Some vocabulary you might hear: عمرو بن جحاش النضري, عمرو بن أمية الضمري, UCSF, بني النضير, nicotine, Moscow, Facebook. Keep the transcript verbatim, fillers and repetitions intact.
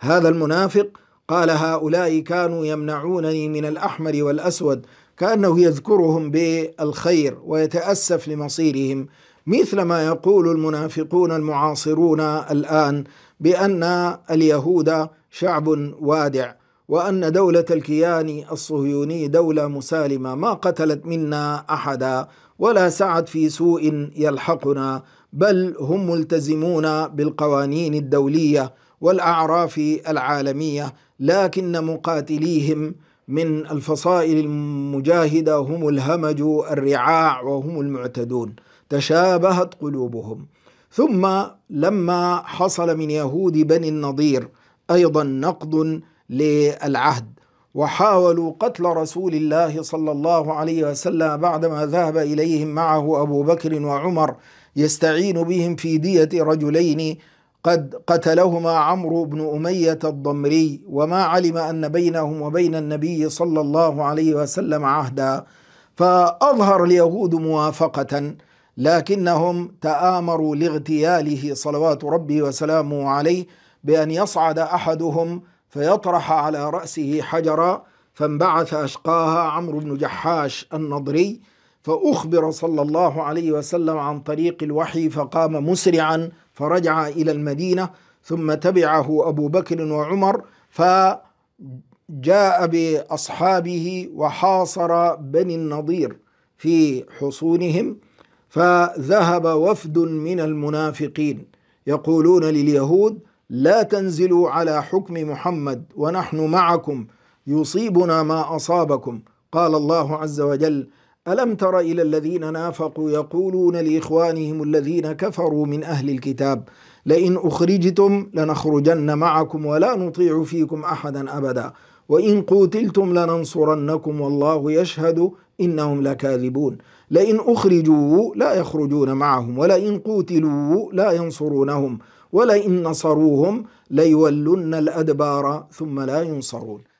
هذا المنافق قال هؤلاء كانوا يمنعونني من الأحمر والأسود، كأنه يذكرهم بالخير ويتأسف لمصيرهم، مثل ما يقول المنافقون المعاصرون الآن بأن اليهود شعب وادع، وأن دولة الكيان الصهيوني دولة مسالمة ما قتلت منا أحدا ولا سعت في سوء يلحقنا، بل هم ملتزمون بالقوانين الدولية والأعراف العالمية، لكن مقاتليهم من الفصائل المجاهدة هم الهمج الرعاع وهم المعتدون. تشابهت قلوبهم. ثم لما حصل من يهود بني النضير أيضا نقض للعهد، وحاولوا قتل رسول الله صلى الله عليه وسلم بعدما ذهب إليهم معه أبو بكر وعمر يستعين بهم في دية رجلين قد قتلهما عمرو بن أمية الضمري، وما علم أن بينهم وبين النبي صلى الله عليه وسلم عهدا، فأظهر اليهود موافقة، لكنهم تآمروا لاغتياله صلوات ربي وسلامه عليه بأن يصعد أحدهم فيطرح على رأسه حجرا، فانبعث أشقاها عمرو بن جحاش النضري، فأخبر صلى الله عليه وسلم عن طريق الوحي فقام مسرعا فرجع إلى المدينة، ثم تبعه أبو بكر وعمر فجاء بأصحابه وحاصر بني النضير في حصونهم، فذهب وفد من المنافقين يقولون لليهود لا تنزلوا على حكم محمد ونحن معكم يصيبنا ما أصابكم. قال الله عز وجل ألم تر إلى الذين نافقوا يقولون لإخوانهم الذين كفروا من أهل الكتاب لئن أخرجتم لنخرجن معكم ولا نطيع فيكم أحدا أبدا وإن قوتلتم لننصرنكم والله يشهد إنهم لكاذبون لئن أخرجوا لا يخرجون معهم ولئن قوتلوا لا ينصرونهم ولئن نصروهم ليولن الأدبار ثم لا ينصرون.